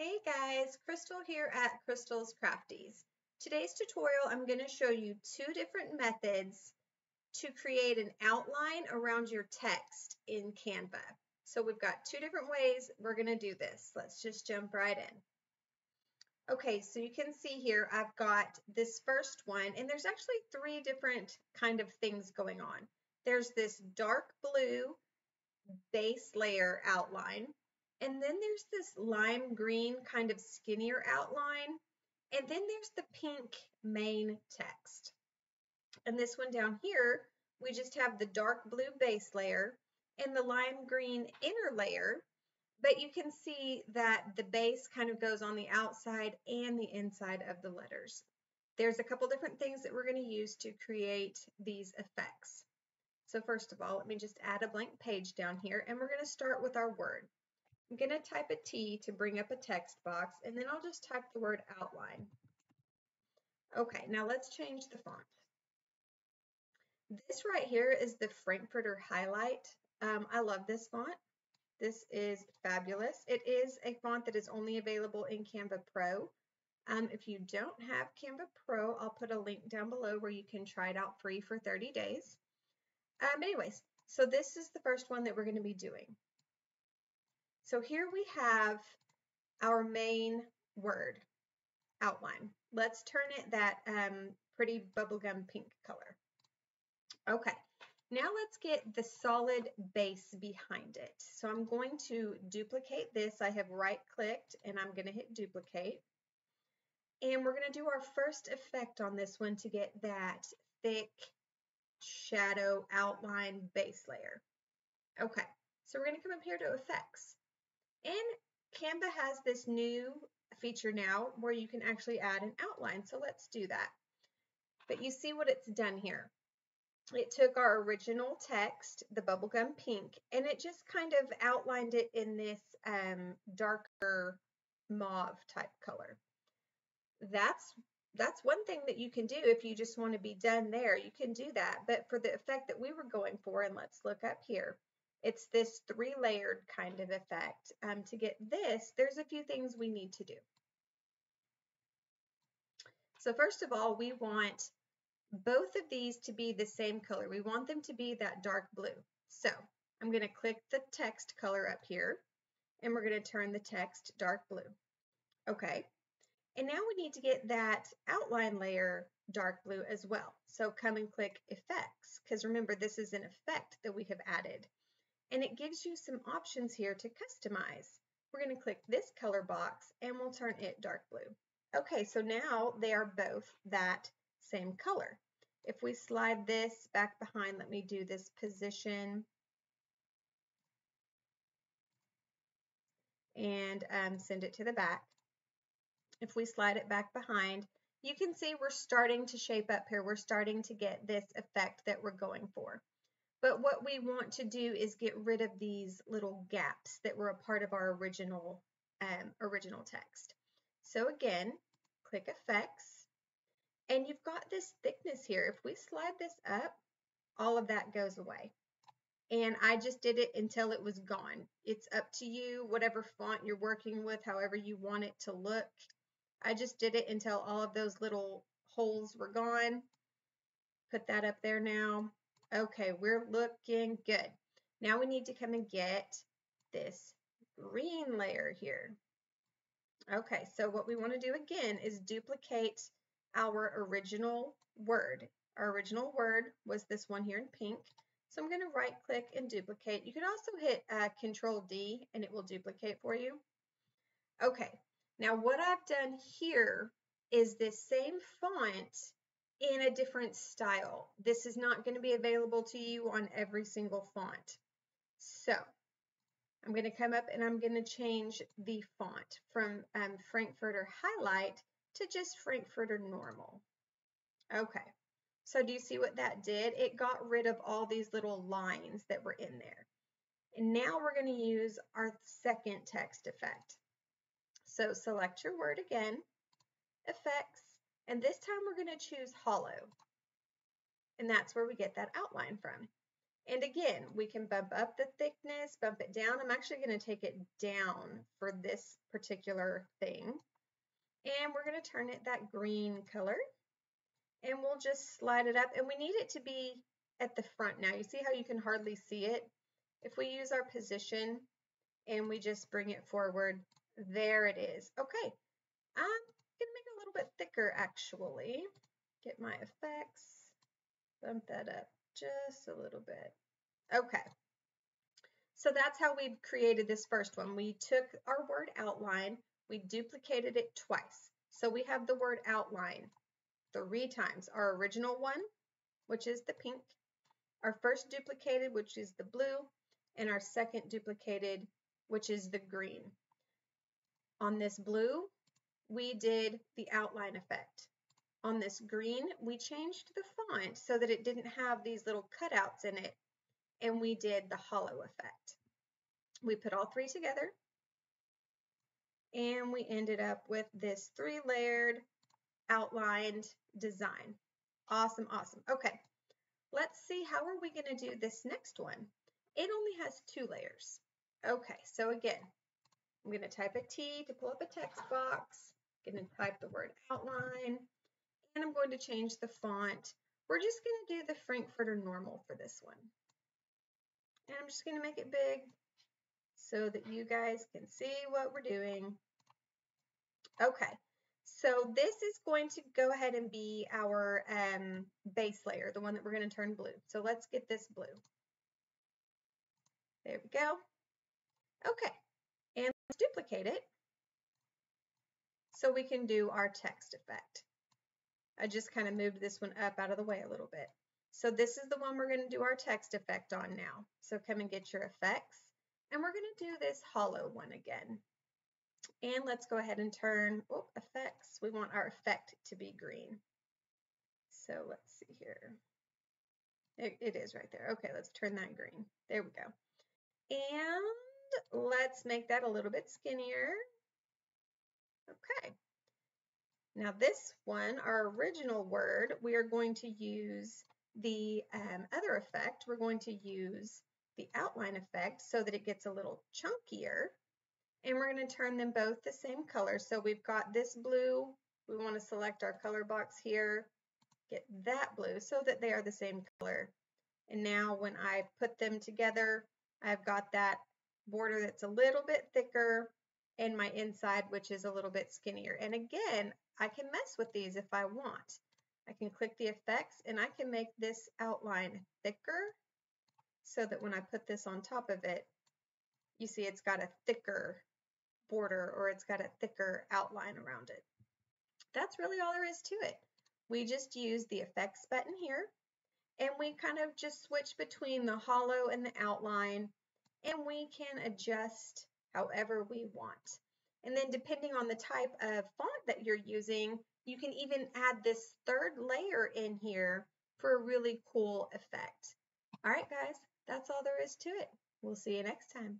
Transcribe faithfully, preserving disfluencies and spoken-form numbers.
Hey guys, Crystal here at Crystal's Crafties. Today's tutorial, I'm going to show you two different methods to create an outline around your text in Canva. So we've got two different ways we're going to do this. Let's just jump right in. Okay, so you can see here I've got this first one, and there's actually three different kind of things going on. There's this dark blue base layer outline. And then there's this lime green kind of skinnier outline. And then there's the pink main text. And this one down here, we just have the dark blue base layer and the lime green inner layer. But you can see that the base kind of goes on the outside and the inside of the letters. There's a couple different things that we're going to use to create these effects. So first of all, let me just add a blank page down here, and we're going to start with our word. I'm going to type a T to bring up a text box, and then I'll just type the word outline. Okay, now let's change the font. This right here is the Frankfurter Highlight. Um, I love this font. This is fabulous. It is a font that is only available in Canva Pro. Um, if you don't have Canva Pro, I'll put a link down below where you can try it out free for thirty days. Um, anyways, so this is the first one that we're going to be doing. So here we have our main word outline. Let's turn it that um, pretty bubblegum pink color. Okay, now let's get the solid base behind it. So I'm going to duplicate this. I have right clicked and I'm gonna hit duplicate. And we're gonna do our first effect on this one to get that thick shadow outline base layer. Okay, so we're gonna come up here to effects. And Canva has this new feature now where you can actually add an outline. So let's do that. But you see what it's done here. It took our original text, the bubblegum pink, and it just kind of outlined it in this um, darker mauve type color. That's, that's one thing that you can do if you just want to be done there. You can do that. But for the effect that we were going for, and let's look up here, it's this three-layered kind of effect. Um, to get this, there's a few things we need to do. So first of all, we want both of these to be the same color. We want them to be that dark blue. So I'm going to click the text color up here, and we're going to turn the text dark blue. Okay, and now we need to get that outline layer dark blue as well. So come and click Effects, because remember, this is an effect that we have added. And it gives you some options here to customize. We're going to click this color box and we'll turn it dark blue. Okay, so now they are both that same color. If we slide this back behind, let me do this position. And um, send it to the back. If we slide it back behind, you can see we're starting to shape up here. We're starting to get this effect that we're going for. But what we want to do is get rid of these little gaps that were a part of our original, um, original text. So again, click Effects, and you've got this thickness here. If we slide this up, all of that goes away. And I just did it until it was gone. It's up to you, whatever font you're working with, however you want it to look. I just did it until all of those little holes were gone. Put that up there now. Okay, we're looking good. Now we need to come and get this green layer here. Okay, so what we want to do again is duplicate our original word. Our original word was this one here in pink. So I'm going to right click and duplicate. You can also hit uh, Control D and it will duplicate for you. Okay, now what I've done here is this same font in a different style. This is not going to be available to you on every single font. So I'm going to come up and I'm going to change the font from um, Frankfurter Highlight to just Frankfurter Normal. Okay, so do you see what that did? It got rid of all these little lines that were in there. And now we're going to use our second text effect. So select your word again, Effects, and this time we're going to choose hollow. And that's where we get that outline from. And again, we can bump up the thickness, bump it down. I'm actually going to take it down for this particular thing. And we're going to turn it that green color. And we'll just slide it up. And we need it to be at the front now. You see how you can hardly see it? If we use our position and we just bring it forward, there it is. Okay, I'm going to make it a little bit thicker actually. Get my effects, bump that up just a little bit. Okay, so that's how we've created this first one. We took our word outline, we duplicated it twice. So we have the word outline three times. Our original one, which is the pink, our first duplicated, which is the blue, and our second duplicated, which is the green. On this blue, we did the outline effect. On this green, we changed the font so that it didn't have these little cutouts in it, and we did the hollow effect. We put all three together, and we ended up with this three-layered outlined design. Awesome, awesome. Okay, let's see, how are we going to do this next one? It only has two layers. Okay, so again, I'm going to type a T to pull up a text box. I'm going to type the word outline, and I'm going to change the font. We're just going to do the Frankfurter Normal for this one. And I'm just going to make it big so that you guys can see what we're doing. Okay. So this is going to go ahead and be our um, base layer, the one that we're going to turn blue. So let's get this blue. There we go. Okay, and let's duplicate it so we can do our text effect. I just kind of moved this one up out of the way a little bit. So this is the one we're going to do our text effect on now. So come and get your effects. And we're going to do this hollow one again. And let's go ahead and turn oh, effects. We want our effect to be green. So let's see here. It, it is right there. Okay, let's turn that green. There we go. And let's make that a little bit skinnier. Okay. Now this one, our original word, we are going to use the um, other effect. We're going to use the outline effect so that it gets a little chunkier. And we're going to turn them both the same color. So we've got this blue. We want to select our color box here, get that blue so that they are the same color. And now when I put them together, I've got that border that's a little bit thicker and my inside, which is a little bit skinnier. And again, I can mess with these if I want. I can click the effects and I can make this outline thicker so that when I put this on top of it, you see it's got a thicker border or it's got a thicker outline around it. That's really all there is to it. We just use the effects button here and we kind of just switch between the hollow and the outline, and we can adjust however we want. And then depending on the type of font that you're using, you can even add this third layer in here for a really cool effect. All right, guys, that's all there is to it. We'll see you next time.